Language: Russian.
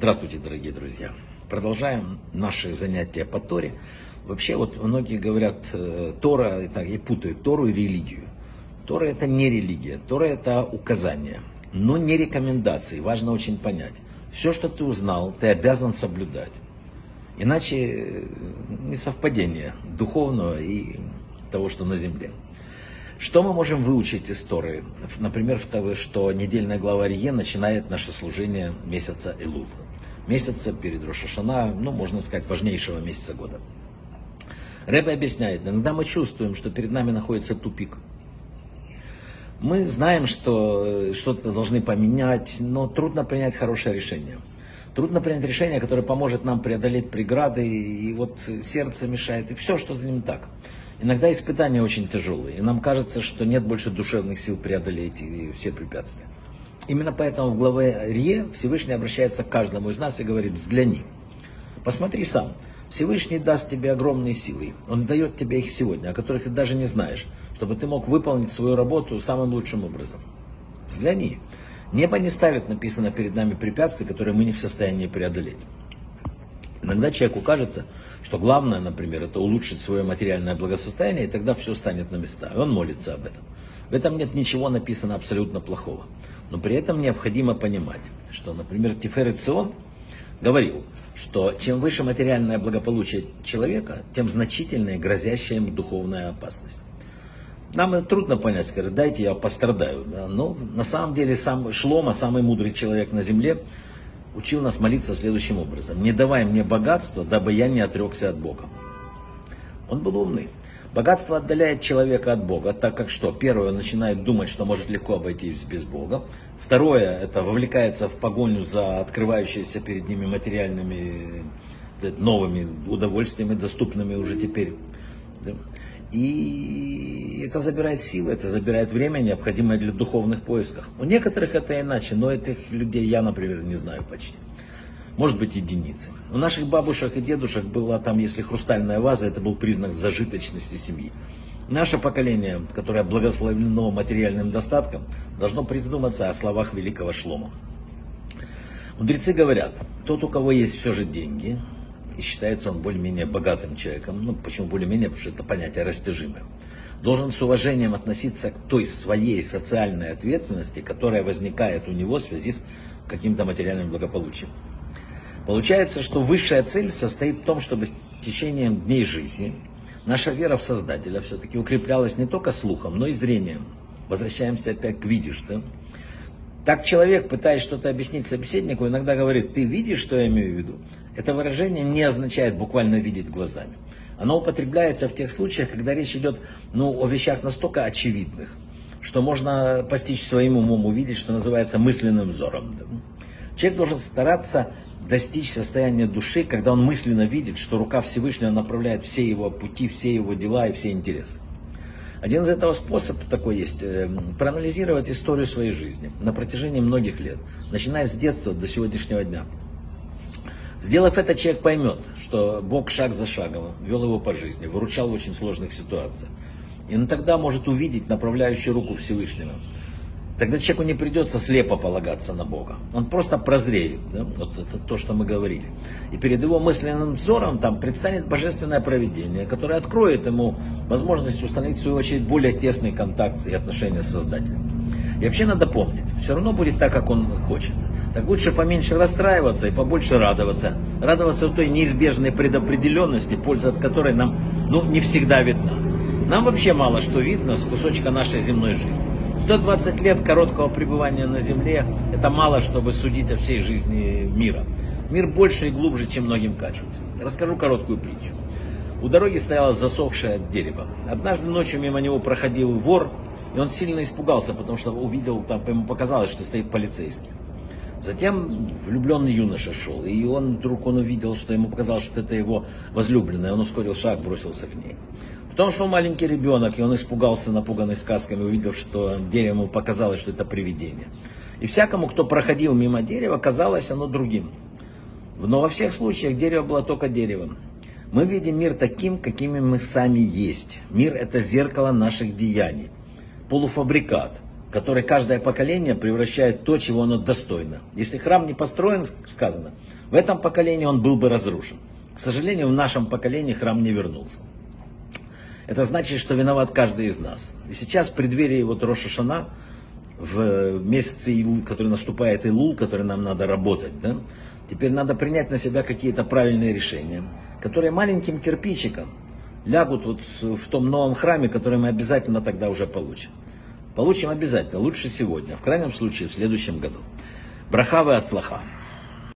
Здравствуйте, дорогие друзья! Продолжаем наши занятия по Торе. Вообще, вот многие говорят Тора и путают Тору и религию. Тора это не религия, Тора это указание, но не рекомендации. Важно очень понять. Все, что ты узнал, ты обязан соблюдать. Иначе несовпадение духовного и того, что на земле. Что мы можем выучить из Торы? Например, что недельная глава Реэ начинает наше служение месяца Элул. Месяца перед Рош а-Шана, можно сказать, важнейшего месяца года. Ребе объясняет, иногда мы чувствуем, что перед нами находится тупик. Мы знаем, что что-то должны поменять, но трудно принять хорошее решение. Трудно принять решение, которое поможет нам преодолеть преграды, и вот сердце мешает, и все что-то не так. Иногда испытания очень тяжелые, и нам кажется, что нет больше душевных сил преодолеть и все препятствия. Именно поэтому в главе Реэ Всевышний обращается к каждому из нас и говорит: «Взгляни, посмотри сам, Всевышний даст тебе огромные силы, Он дает тебе их сегодня, о которых ты даже не знаешь, чтобы ты мог выполнить свою работу самым лучшим образом. Взгляни, небо не ставит, написано, перед нами препятствия, которые мы не в состоянии преодолеть». Иногда человеку кажется, что главное, например, это улучшить свое материальное благосостояние, и тогда все станет на места. И он молится об этом. В этом нет ничего написано абсолютно плохого. Но при этом необходимо понимать, что, например, Тиферет Цион говорил, что чем выше материальное благополучие человека, тем значительнее грозящая им духовная опасность. Нам трудно понять, скажет, дайте я пострадаю. Да? Но на самом деле сам Шлома, самый мудрый человек на земле, учил нас молиться следующим образом: «Не давай мне богатства, дабы я не отрекся от Бога». Он был умный. Богатство отдаляет человека от Бога, так как что? Первое, он начинает думать, что может легко обойтись без Бога. Второе, это вовлекается в погоню за открывающиеся перед ними материальными новыми удовольствиями, доступными уже теперь. И это забирает силы, это забирает время, необходимое для духовных поисков. У некоторых это иначе, но этих людей я, например, не знаю почти. Может быть, единицы. У наших бабушек и дедушек была там, если хрустальная ваза, это был признак зажиточности семьи. Наше поколение, которое благословлено материальным достатком, должно призадуматься о словах великого Шлома. Мудрецы говорят, тот, у кого есть все же деньги, и считается он более-менее богатым человеком, почему более-менее, потому что это понятие растяжимое, должен с уважением относиться к той своей социальной ответственности, которая возникает у него в связи с каким-то материальным благополучием. Получается, что высшая цель состоит в том, чтобы с течением дней жизни наша вера в Создателя все-таки укреплялась не только слухом, но и зрением. Возвращаемся опять к «видишь», да? Так человек, пытаясь что-то объяснить собеседнику, иногда говорит: «Ты видишь, что я имею в виду?» Это выражение не означает буквально «видеть глазами». Оно употребляется в тех случаях, когда речь идет о вещах настолько очевидных, что можно постичь своим умом, увидеть, что называется, мысленным взором. Человек должен стараться достичь состояния души, когда он мысленно видит, что рука Всевышнего направляет все его пути, все его дела и все интересы. Один из этого способов такой есть: проанализировать историю своей жизни на протяжении многих лет, начиная с детства до сегодняшнего дня. Сделав это, человек поймет, что Бог шаг за шагом вел его по жизни, выручал в очень сложных ситуациях. И он тогда может увидеть направляющую руку Всевышнего. Тогда человеку не придется слепо полагаться на Бога. Он просто прозреет, да? Вот это то, что мы говорили. И перед его мысленным взором там предстанет божественное провидение, которое откроет ему возможность установить, в свою очередь, более тесный контакт и отношения с Создателем. И вообще надо помнить, все равно будет так, как он хочет. Так лучше поменьше расстраиваться и побольше радоваться. Радоваться той неизбежной предопределенности, польза от которой нам не всегда видна. Нам вообще мало что видно с кусочка нашей земной жизни. 120 лет короткого пребывания на земле – это мало, чтобы судить о всей жизни мира. Мир больше и глубже, чем многим кажется. Расскажу короткую притчу. У дороги стояло засохшее дерево. Однажды ночью мимо него проходил вор, и он сильно испугался, потому что увидел, там ему показалось, что стоит полицейский. Затем влюбленный юноша шел, и вдруг увидел, что ему показалось, что это его возлюбленная. Он ускорил шаг, бросился к ней. Потом шел маленький ребенок, и он испугался, напуганный сказками, увидев, что дерево ему показалось, что это привидение. И всякому, кто проходил мимо дерева, казалось оно другим. Но во всех случаях дерево было только деревом. Мы видим мир таким, какими мы сами есть. Мир – это зеркало наших деяний, полуфабрикат, который каждое поколение превращает то, чего оно достойно. Если храм не построен, сказано, в этом поколении он был бы разрушен. К сожалению, в нашем поколении храм не вернулся. Это значит, что виноват каждый из нас. И сейчас в преддверии вот Рош а-Шана, в месяце, который наступает Элул, который нам надо работать, да? Теперь надо принять на себя какие-то правильные решения, которые маленьким кирпичиком лягут вот в том новом храме, который мы обязательно тогда уже получим. Получим обязательно, лучше сегодня, в крайнем случае в следующем году. Брахавы от слаха.